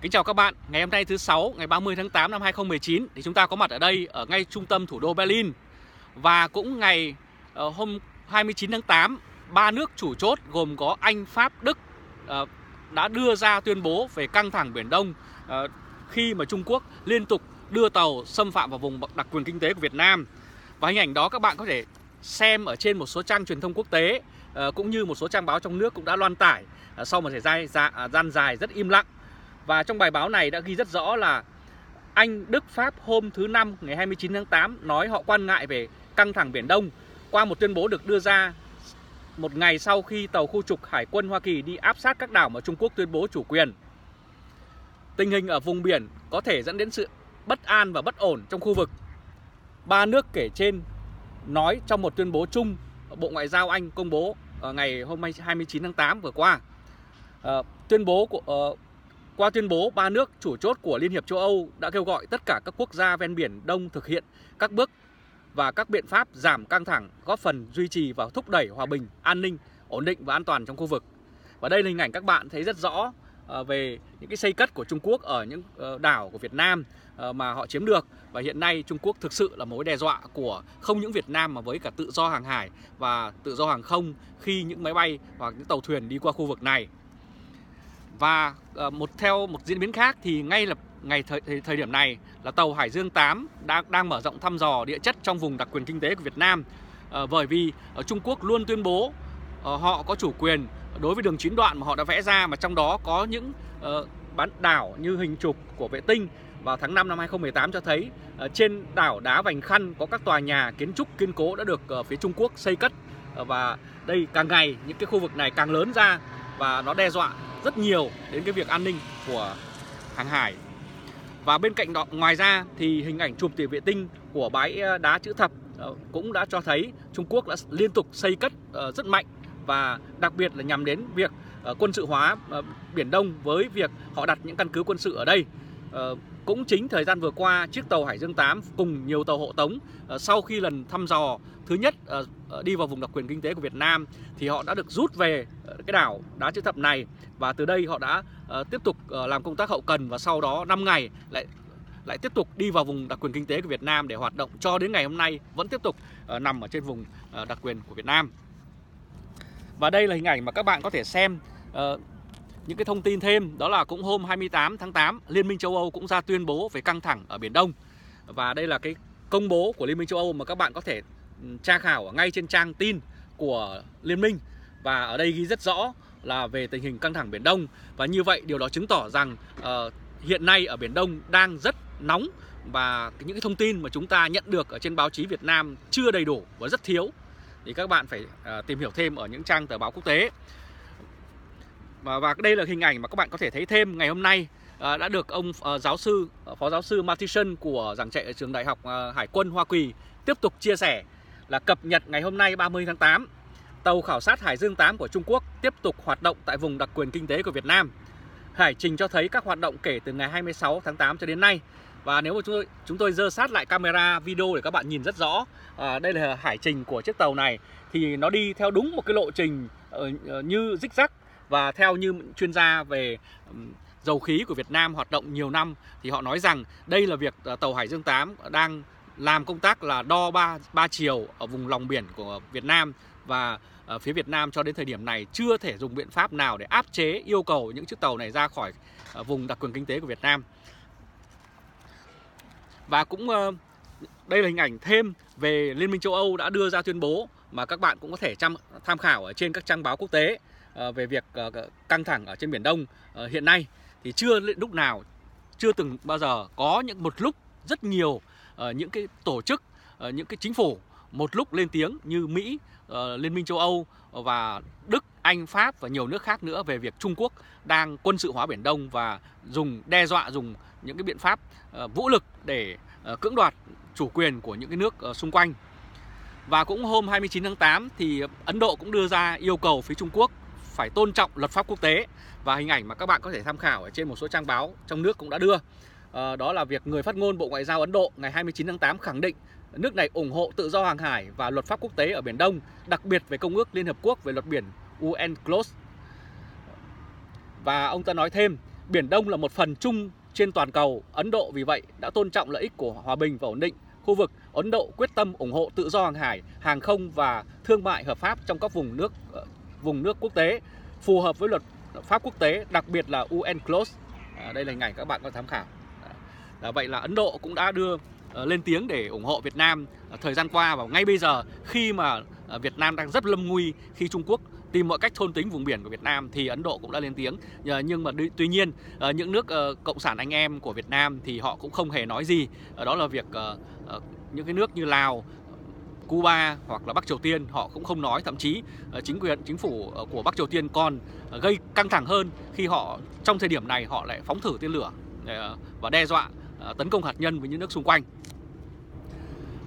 Kính chào các bạn, ngày hôm nay thứ 6 ngày 30 tháng 8 năm 2019 thì chúng ta có mặt ở đây ở ngay trung tâm thủ đô Berlin. Và cũng ngày hôm 29 tháng 8, ba nước chủ chốt gồm có Anh, Pháp, Đức đã đưa ra tuyên bố về căng thẳng Biển Đông khi mà Trung Quốc liên tục đưa tàu xâm phạm vào vùng đặc quyền kinh tế của Việt Nam. Và hình ảnh đó các bạn có thể xem ở trên một số trang truyền thông quốc tế cũng như một số trang báo trong nước cũng đã loan tải sau một thời gian dài rất im lặng. Và trong bài báo này đã ghi rất rõ là Anh, Đức, Pháp hôm thứ Năm ngày 29 tháng 8 nói họ quan ngại về căng thẳng Biển Đông qua một tuyên bố được đưa ra một ngày sau khi tàu khu trục Hải quân Hoa Kỳ đi áp sát các đảo mà Trung Quốc tuyên bố chủ quyền. Tình hình ở vùng biển có thể dẫn đến sự bất an và bất ổn trong khu vực. Ba nước kể trên nói trong một tuyên bố chung Bộ Ngoại giao Anh công bố ngày hôm 29 tháng 8 vừa qua. Qua tuyên bố, ba nước chủ chốt của Liên hiệp châu Âu đã kêu gọi tất cả các quốc gia ven Biển Đông thực hiện các bước và các biện pháp giảm căng thẳng, góp phần duy trì và thúc đẩy hòa bình, an ninh, ổn định và an toàn trong khu vực. Và đây là hình ảnh các bạn thấy rất rõ về những cái xây cất của Trung Quốc ở những đảo của Việt Nam mà họ chiếm được. Và hiện nay Trung Quốc thực sự là mối đe dọa của không những Việt Nam mà với cả tự do hàng hải và tự do hàng không khi những máy bay hoặc những tàu thuyền đi qua khu vực này. Và theo một diễn biến khác thì ngay lập ngày thời điểm này là tàu Hải Dương 8 đang mở rộng thăm dò địa chất trong vùng đặc quyền kinh tế của Việt Nam, bởi vì Trung Quốc luôn tuyên bố họ có chủ quyền đối với đường chín đoạn mà họ đã vẽ ra, mà trong đó có những bán đảo như hình chụp của vệ tinh. Vào tháng 5 năm 2018 cho thấy trên đảo Đá Vành Khăn có các tòa nhà kiến trúc kiên cố đã được phía Trung Quốc xây cất, và đây càng ngày những cái khu vực này càng lớn ra và nó đe dọa rất nhiều đến cái việc an ninh của hàng hải. Và bên cạnh đó, ngoài ra thì hình ảnh chụp từ vệ tinh của bãi đá chữ thập cũng đã cho thấy Trung Quốc đã liên tục xây cất rất mạnh, và đặc biệt là nhằm đến việc quân sự hóa Biển Đông với việc họ đặt những căn cứ quân sự ở đây. Cũng chính thời gian vừa qua, chiếc tàu Hải Dương 8 cùng nhiều tàu hộ tống sau khi lần thăm dò thứ nhất đi vào vùng đặc quyền kinh tế của Việt Nam thì họ đã được rút về cái đảo Đá Chữ Thập này, và từ đây họ đã tiếp tục làm công tác hậu cần, và sau đó 5 ngày lại tiếp tục đi vào vùng đặc quyền kinh tế của Việt Nam để hoạt động cho đến ngày hôm nay vẫn tiếp tục nằm ở trên vùng đặc quyền của Việt Nam. Và đây là hình ảnh mà các bạn có thể xem những cái thông tin thêm, đó là cũng hôm 28 tháng 8, Liên minh châu Âu cũng ra tuyên bố về căng thẳng ở Biển Đông. Và đây là cái công bố của Liên minh châu Âu mà các bạn có thể tra khảo ngay trên trang tin của Liên minh. Và ở đây ghi rất rõ là về tình hình căng thẳng Biển Đông. Và như vậy điều đó chứng tỏ rằng hiện nay ở Biển Đông đang rất nóng, và những cái thông tin mà chúng ta nhận được ở trên báo chí Việt Nam chưa đầy đủ và rất thiếu. Thì các bạn phải tìm hiểu thêm ở những trang tờ báo quốc tế. Và đây là hình ảnh mà các bạn có thể thấy thêm ngày hôm nay đã được ông phó giáo sư Martinson của giảng dạy ở trường Đại học Hải quân Hoa Kỳ tiếp tục chia sẻ là cập nhật ngày hôm nay 30 tháng 8, tàu khảo sát Hải Dương 8 của Trung Quốc tiếp tục hoạt động tại vùng đặc quyền kinh tế của Việt Nam. Hải trình cho thấy các hoạt động kể từ ngày 26 tháng 8 cho đến nay. Và nếu mà chúng tôi dơ sát lại camera video để các bạn nhìn rất rõ, đây là hải trình của chiếc tàu này, thì nó đi theo đúng một cái lộ trình như rích rắc. Và theo như chuyên gia về dầu khí của Việt Nam hoạt động nhiều năm thì họ nói rằng đây là việc tàu Hải Dương 8 đang làm công tác là đo ba chiều ở vùng lòng biển của Việt Nam, và phía Việt Nam cho đến thời điểm này chưa thể dùng biện pháp nào để áp chế yêu cầu những chiếc tàu này ra khỏi vùng đặc quyền kinh tế của Việt Nam. Và cũng đây là hình ảnh thêm về Liên minh châu Âu đã đưa ra tuyên bố mà các bạn cũng có thể tham khảo ở trên các trang báo quốc tế về việc căng thẳng ở trên Biển Đông hiện nay. Thì chưa từng bao giờ có một lúc rất nhiều những cái tổ chức, những cái chính phủ một lúc lên tiếng như Mỹ, Liên minh châu Âu và Đức, Anh, Pháp và nhiều nước khác nữa về việc Trung Quốc đang quân sự hóa Biển Đông và đe dọa dùng những cái biện pháp vũ lực để cưỡng đoạt chủ quyền của những cái nước xung quanh. Và cũng hôm 29 tháng 8 thì Ấn Độ cũng đưa ra yêu cầu phía Trung Quốc phải tôn trọng luật pháp quốc tế, và hình ảnh mà các bạn có thể tham khảo ở trên một số trang báo trong nước cũng đã đưa. Đó là việc người phát ngôn Bộ Ngoại giao Ấn Độ ngày 29 tháng 8 khẳng định nước này ủng hộ tự do hàng hải và luật pháp quốc tế ở Biển Đông, đặc biệt về Công ước Liên Hợp Quốc về luật biển UNCLOS. Và ông ta nói thêm, Biển Đông là một phần chung trên toàn cầu. Ấn Độ vì vậy đã tôn trọng lợi ích của hòa bình và ổn định khu vực. Ấn Độ quyết tâm ủng hộ tự do hàng hải, hàng không và thương mại hợp pháp trong các vùng nước quốc tế phù hợp với luật pháp quốc tế, đặc biệt là UNCLOS. Đây là hình ảnh các bạn có tham khảo. Vậy là Ấn Độ cũng đã đưa lên tiếng để ủng hộ Việt Nam thời gian qua và ngay bây giờ khi mà Việt Nam đang rất lâm nguy khi Trung Quốc tìm mọi cách thôn tính vùng biển của Việt Nam thì Ấn Độ cũng đã lên tiếng. Nhưng mà tuy nhiên những nước cộng sản anh em của Việt Nam thì họ cũng không hề nói gì. Đó là việc những cái nước như Lào, Cuba hoặc là Bắc Triều Tiên họ cũng không nói, thậm chí chính phủ của Bắc Triều Tiên còn gây căng thẳng hơn khi họ trong thời điểm này họ lại phóng thử tên lửa và đe dọa tấn công hạt nhân với những nước xung quanh.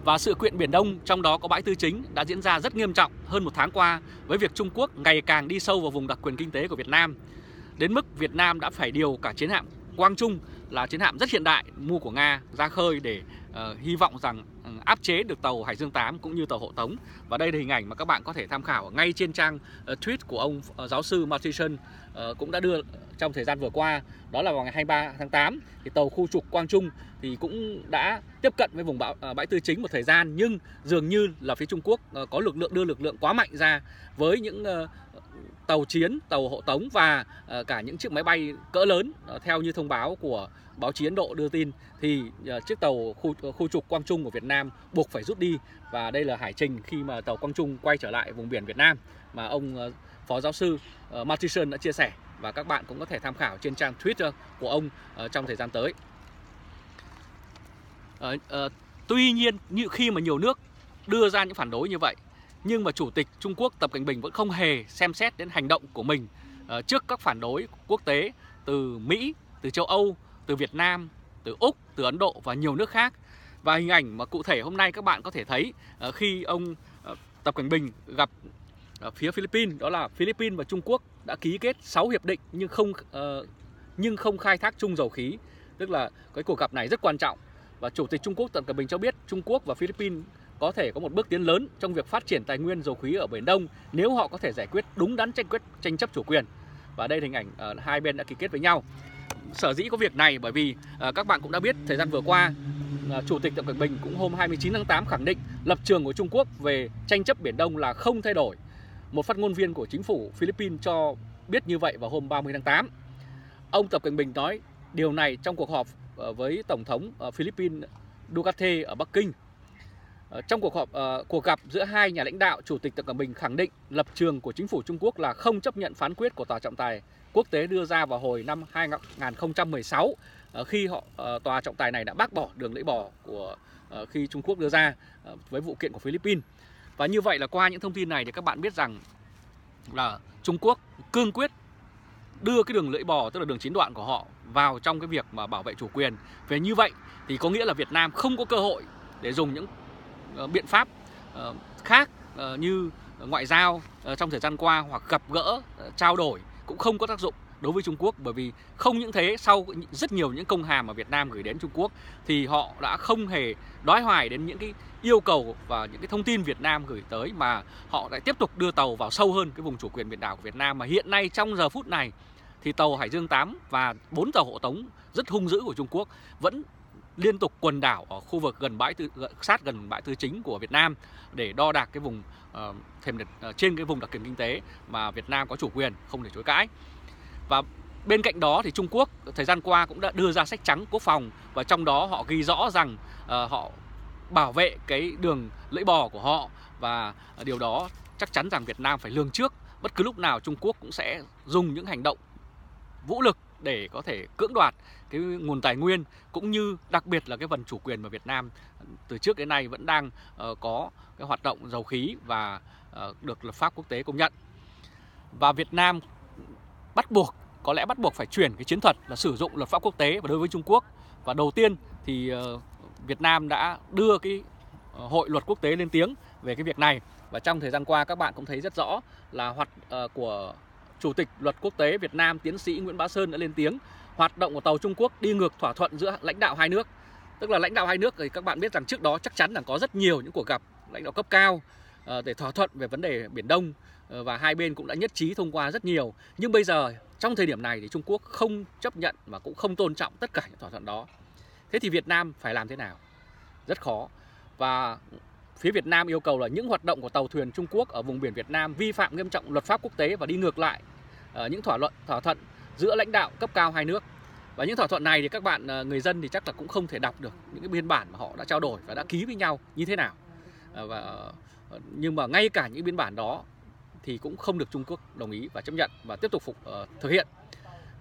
Và sự kiện Biển Đông, trong đó có Bãi Tư Chính, đã diễn ra rất nghiêm trọng hơn một tháng qua với việc Trung Quốc ngày càng đi sâu vào vùng đặc quyền kinh tế của Việt Nam, đến mức Việt Nam đã phải điều cả chiến hạm Quang Trung là chiến hạm rất hiện đại mua của Nga ra khơi để hy vọng rằng áp chế được tàu Hải Dương 8 cũng như tàu hộ tống. Và đây là hình ảnh mà các bạn có thể tham khảo ngay trên trang tweet của ông giáo sư Mattison cũng đã đưa trong thời gian vừa qua. Đó là vào ngày 23 tháng 8 thì tàu khu trục Quang Trung thì cũng đã tiếp cận với vùng Bãi Tư Chính một thời gian, nhưng dường như là phía Trung Quốc có lực lượng quá mạnh ra với những tàu chiến, tàu hộ tống và cả những chiếc máy bay cỡ lớn. Theo như thông báo của báo chí Ấn Độ đưa tin thì chiếc tàu khu trục Quang Trung của Việt Nam buộc phải rút đi, và đây là hải trình khi mà tàu Quang Trung quay trở lại vùng biển Việt Nam mà ông phó giáo sư Mattison đã chia sẻ, và các bạn cũng có thể tham khảo trên trang Twitter của ông trong thời gian tới. Tuy nhiên, như khi mà nhiều nước đưa ra những phản đối như vậy, nhưng mà Chủ tịch Trung Quốc Tập Cận Bình vẫn không hề xem xét đến hành động của mình trước các phản đối quốc tế từ Mỹ, từ châu Âu, từ Việt Nam, từ Úc, từ Ấn Độ và nhiều nước khác. Và hình ảnh mà cụ thể hôm nay các bạn có thể thấy khi ông Tập Cận Bình gặp phía Philippines, đó là Philippines và Trung Quốc đã ký kết 6 hiệp định nhưng không khai thác chung dầu khí, tức là cái cuộc gặp này rất quan trọng. Và Chủ tịch Trung Quốc Tập Cận Bình cho biết Trung Quốc và Philippines có thể có một bước tiến lớn trong việc phát triển tài nguyên dầu khí ở Biển Đông nếu họ có thể giải quyết đúng đắn tranh chấp chủ quyền. Và đây là hình ảnh hai bên đã ký kết với nhau. Sở dĩ có việc này bởi vì các bạn cũng đã biết thời gian vừa qua Chủ tịch Tập Cận Bình cũng hôm 29 tháng 8 khẳng định lập trường của Trung Quốc về tranh chấp Biển Đông là không thay đổi. Một phát ngôn viên của chính phủ Philippines cho biết như vậy vào hôm 30 tháng 8. Ông Tập Cận Bình nói điều này trong cuộc họp với Tổng thống Philippines Duterte ở Bắc Kinh. Trong cuộc gặp giữa hai nhà lãnh đạo, Chủ tịch Tập Cận Bình khẳng định lập trường của chính phủ Trung Quốc là không chấp nhận phán quyết của Tòa trọng tài quốc tế đưa ra vào hồi năm 2016 khi Tòa trọng tài này đã bác bỏ đường lưỡi bò của khi Trung Quốc đưa ra với vụ kiện của Philippines. Và như vậy là qua những thông tin này thì các bạn biết rằng là Trung Quốc cương quyết đưa cái đường lưỡi bò, tức là đường chín đoạn của họ, vào trong cái việc mà bảo vệ chủ quyền. Về như vậy thì có nghĩa là Việt Nam không có cơ hội để dùng những biện pháp khác như ngoại giao trong thời gian qua hoặc gặp gỡ, trao đổi cũng không có tác dụng đối với Trung Quốc, bởi vì không những thế, sau rất nhiều những công hàm mà Việt Nam gửi đến Trung Quốc thì họ đã không hề đoái hoài đến những cái yêu cầu và những cái thông tin Việt Nam gửi tới, mà họ lại tiếp tục đưa tàu vào sâu hơn cái vùng chủ quyền biển đảo của Việt Nam. Mà hiện nay trong giờ phút này thì tàu Hải Dương 8 và 4 tàu hộ tống rất hung dữ của Trung Quốc vẫn liên tục quần đảo ở khu vực sát gần Bãi Tư Chính của Việt Nam để đo đạc cái vùng trên cái vùng đặc quyền kinh tế mà Việt Nam có chủ quyền không thể chối cãi. Và bên cạnh đó thì Trung Quốc thời gian qua cũng đã đưa ra sách trắng quốc phòng, và trong đó họ ghi rõ rằng họ bảo vệ cái đường lưỡi bò của họ, và điều đó chắc chắn rằng Việt Nam phải lường trước bất cứ lúc nào Trung Quốc cũng sẽ dùng những hành động vũ lực để có thể cưỡng đoạt cái nguồn tài nguyên cũng như đặc biệt là cái phần chủ quyền mà Việt Nam từ trước đến nay vẫn đang có cái hoạt động dầu khí và được luật pháp quốc tế công nhận. Và Việt Nam bắt buộc phải chuyển cái chiến thuật là sử dụng luật pháp quốc tế và đối với Trung Quốc. Và đầu tiên thì Việt Nam đã đưa cái hội luật quốc tế lên tiếng về cái việc này, và trong thời gian qua các bạn cũng thấy rất rõ là của Chủ tịch luật quốc tế Việt Nam tiến sĩ Nguyễn Bá Sơn đã lên tiếng hoạt động của tàu Trung Quốc đi ngược thỏa thuận giữa lãnh đạo hai nước. Tức là lãnh đạo hai nước thì các bạn biết rằng trước đó chắc chắn là có rất nhiều những cuộc gặp lãnh đạo cấp cao để thỏa thuận về vấn đề Biển Đông, và hai bên cũng đã nhất trí thông qua rất nhiều. Nhưng bây giờ Trong thời điểm này thì Trung Quốc không chấp nhận và cũng không tôn trọng tất cả những thỏa thuận đó. Thế thì Việt Nam phải làm thế nào? Rất khó. Và phía Việt Nam yêu cầu là những hoạt động của tàu thuyền Trung Quốc ở vùng biển Việt Nam vi phạm nghiêm trọng luật pháp quốc tế và đi ngược lại những thỏa thuận giữa lãnh đạo cấp cao hai nước. Và những thỏa thuận này thì các bạn người dân thì chắc là cũng không thể đọc được những cái biên bản mà họ đã trao đổi và đã ký với nhau như thế nào. Nhưng mà ngay cả những biên bản đó thì cũng không được Trung Quốc đồng ý và chấp nhận và tiếp tục thực hiện.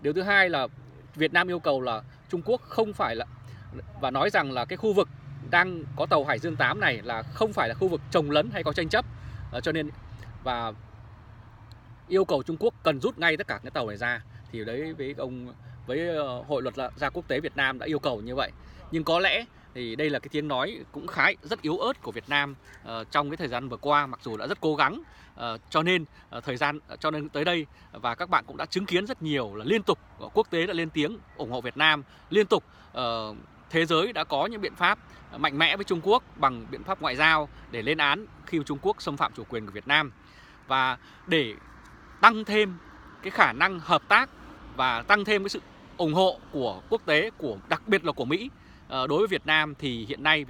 Điều thứ hai là Việt Nam yêu cầu là Trung Quốc không phải là và nói rằng là cái khu vực đang có tàu Hải Dương 8 này là không phải là khu vực chồng lấn hay có tranh chấp, cho nên và yêu cầu Trung Quốc cần rút ngay tất cả cái tàu này ra. Thì đấy với Hội Luật gia quốc tế Việt Nam đã yêu cầu như vậy. Nhưng có lẽ thì đây là cái tiếng nói cũng rất yếu ớt của Việt Nam trong cái thời gian vừa qua, mặc dù đã rất cố gắng, cho nên tới đây và các bạn cũng đã chứng kiến rất nhiều là liên tục quốc tế đã lên tiếng ủng hộ Việt Nam, liên tục thế giới đã có những biện pháp mạnh mẽ với Trung Quốc bằng biện pháp ngoại giao để lên án khi Trung Quốc xâm phạm chủ quyền của Việt Nam. Và để tăng thêm cái khả năng hợp tác và tăng thêm cái sự ủng hộ của quốc tế, đặc biệt là của Mỹ đối với Việt Nam, thì hiện nay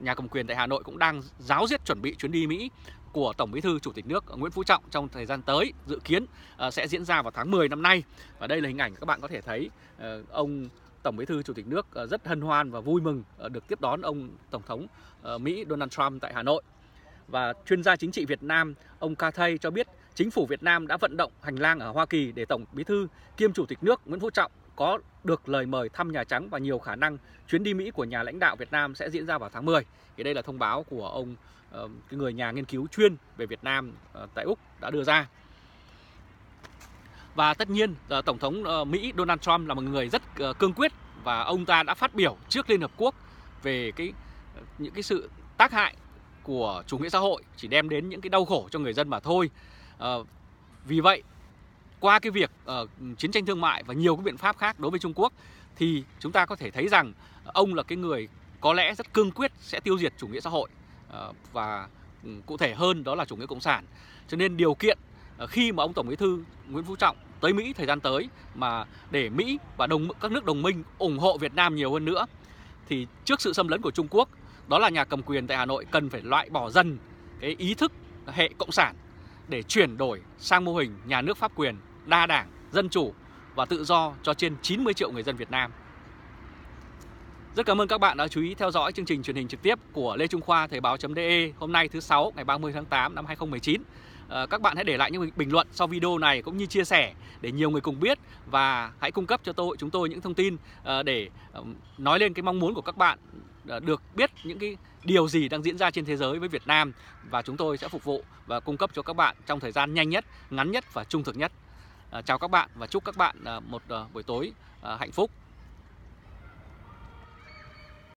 nhà cầm quyền tại Hà Nội cũng đang ráo riết chuẩn bị chuyến đi Mỹ của Tổng Bí thư Chủ tịch nước Nguyễn Phú Trọng trong thời gian tới, dự kiến sẽ diễn ra vào tháng 10 năm nay. Và đây là hình ảnh các bạn có thể thấy ông Tổng Bí thư Chủ tịch nước rất hân hoan và vui mừng được tiếp đón ông Tổng thống Mỹ Donald Trump tại Hà Nội. Và chuyên gia chính trị Việt Nam ông Cathay cho biết chính phủ Việt Nam đã vận động hành lang ở Hoa Kỳ để Tổng Bí thư kiêm Chủ tịch nước Nguyễn Phú Trọng có được lời mời thăm Nhà Trắng và nhiều khả năng chuyến đi Mỹ của nhà lãnh đạo Việt Nam sẽ diễn ra vào tháng 10. Thì đây là thông báo của ông, người nhà nghiên cứu chuyên về Việt Nam tại Úc đã đưa ra. Và tất nhiên Tổng thống Mỹ Donald Trump là một người rất cương quyết và ông ta đã phát biểu trước Liên Hợp Quốc về những sự tác hại của chủ nghĩa xã hội chỉ đem đến những cái đau khổ cho người dân mà thôi. Vì vậy qua cái việc chiến tranh thương mại và nhiều cái biện pháp khác đối với Trung Quốc thì chúng ta có thể thấy rằng ông là cái người có lẽ rất cương quyết sẽ tiêu diệt chủ nghĩa xã hội và cụ thể hơn đó là chủ nghĩa cộng sản. Cho nên điều kiện khi mà ông Tổng Bí thư Nguyễn Phú Trọng tới Mỹ thời gian tới mà để Mỹ và các nước đồng minh ủng hộ Việt Nam nhiều hơn nữa thì trước sự xâm lấn của Trung Quốc, đó là nhà cầm quyền tại Hà Nội cần phải loại bỏ dần cái ý thức hệ cộng sản để chuyển đổi sang mô hình nhà nước pháp quyền, đa đảng, dân chủ và tự do cho trên 90 triệu người dân Việt Nam. Rất cảm ơn các bạn đã chú ý theo dõi chương trình truyền hình trực tiếp của Lê Trung Khoa Thời báo.de hôm nay thứ 6 ngày 30 tháng 8 năm 2019. Các bạn hãy để lại những bình luận sau video này cũng như chia sẻ để nhiều người cùng biết, và hãy cung cấp cho chúng tôi những thông tin để nói lên cái mong muốn của các bạn được biết những cái điều gì đang diễn ra trên thế giới với Việt Nam, và chúng tôi sẽ phục vụ và cung cấp cho các bạn trong thời gian nhanh nhất, ngắn nhất và trung thực nhất. Chào các bạn và chúc các bạn một buổi tối hạnh phúc.